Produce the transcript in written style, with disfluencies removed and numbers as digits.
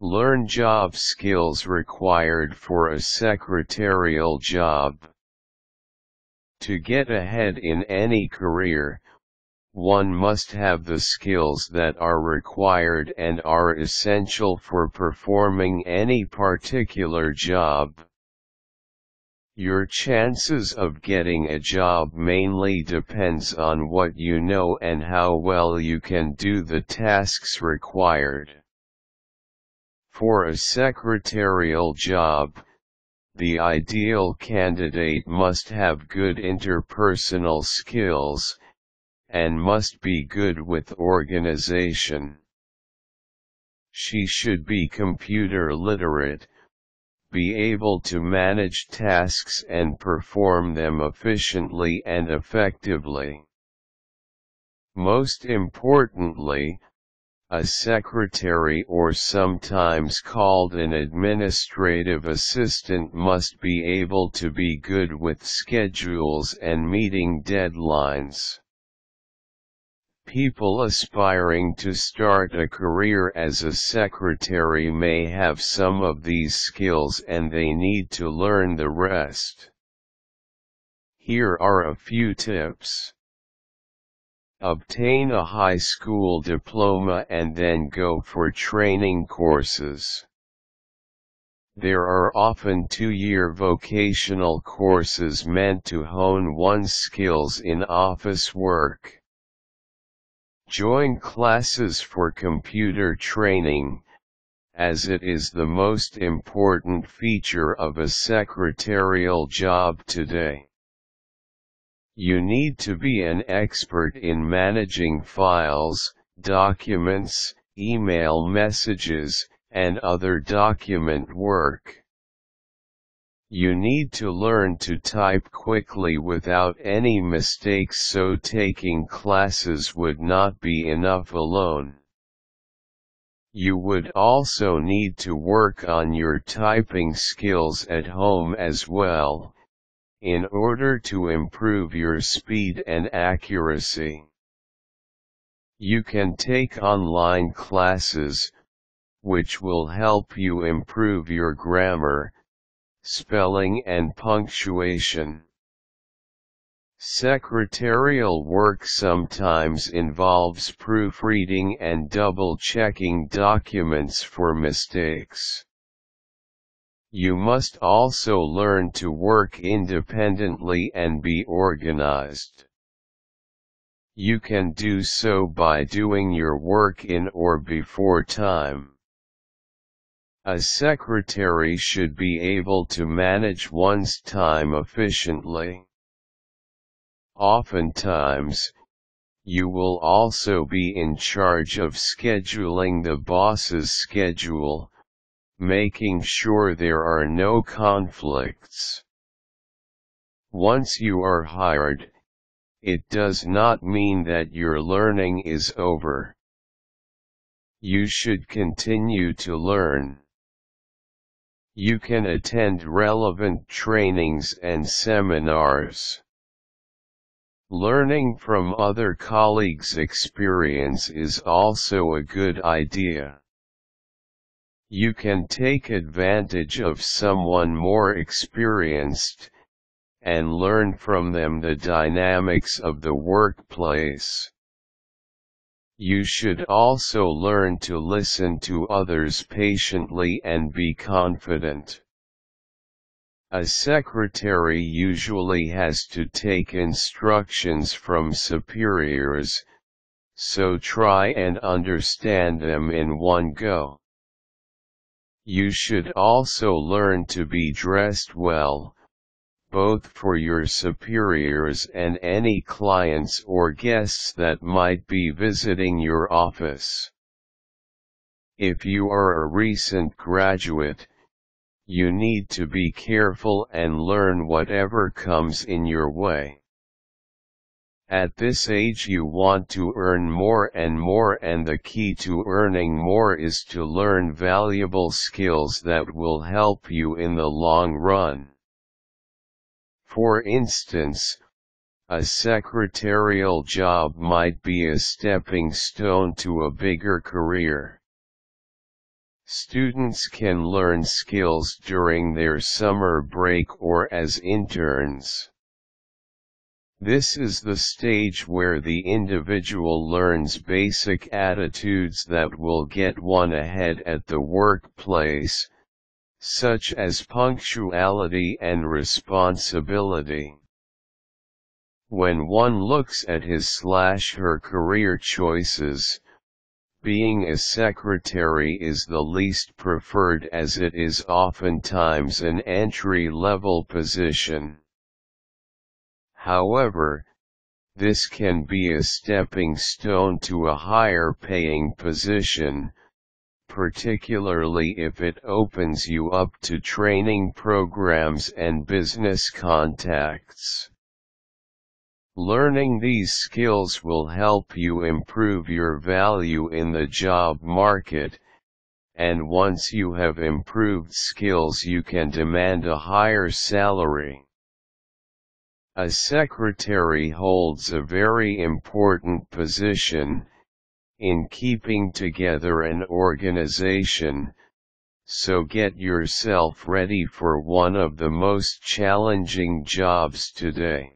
Learn job skills required for a secretarial job. To get ahead in any career, one must have the skills that are required and are essential for performing any particular job. Your chances of getting a job mainly depends on what you know and how well you can do the tasks required. For a secretarial job, the ideal candidate must have good interpersonal skills, and must be good with organization. She should be computer literate, be able to manage tasks and perform them efficiently and effectively. Most importantly, a secretary, or sometimes called an administrative assistant, must be able to be good with schedules and meeting deadlines. People aspiring to start a career as a secretary may have some of these skills, and they need to learn the rest. Here are a few tips. Obtain a high school diploma and then go for training courses. There are often 2-year vocational courses meant to hone one's skills in office work. Join classes for computer training, as it is the most important feature of a secretarial job today. You need to be an expert in managing files, documents, email messages, and other document work. You need to learn to type quickly without any mistakes, so taking classes would not be enough alone. You would also need to work on your typing skills at home as well, in order to improve your speed and accuracy. You can take online classes, which will help you improve your grammar, spelling, and punctuation. Secretarial work sometimes involves proofreading and double-checking documents for mistakes. You must also learn to work independently and be organized. You can do so by doing your work in or before time. A secretary should be able to manage one's time efficiently. Oftentimes, you will also be in charge of scheduling the boss's schedule, making sure there are no conflicts. Once you are hired, it does not mean that your learning is over. You should continue to learn. You can attend relevant trainings and seminars. Learning from other colleagues' experience is also a good idea. You can take advantage of someone more experienced, and learn from them the dynamics of the workplace. You should also learn to listen to others patiently and be confident. A secretary usually has to take instructions from superiors, so try and understand them in one go. You should also learn to be dressed well, both for your superiors and any clients or guests that might be visiting your office. If you are a recent graduate, you need to be careful and learn whatever comes in your way. At this age you want to earn more, and the key to earning more is to learn valuable skills that will help you in the long run. For instance, a secretarial job might be a stepping stone to a bigger career. Students can learn skills during their summer break or as interns. This is the stage where the individual learns basic attitudes that will get one ahead at the workplace, such as punctuality and responsibility. When one looks at his/her career choices, being a secretary is the least preferred as it is oftentimes an entry-level position. However, this can be a stepping stone to a higher-paying position, particularly if it opens you up to training programs and business contacts. Learning these skills will help you improve your value in the job market, and once you have improved skills, you can demand a higher salary. A secretary holds a very important position in keeping together an organization, so get yourself ready for one of the most challenging jobs today.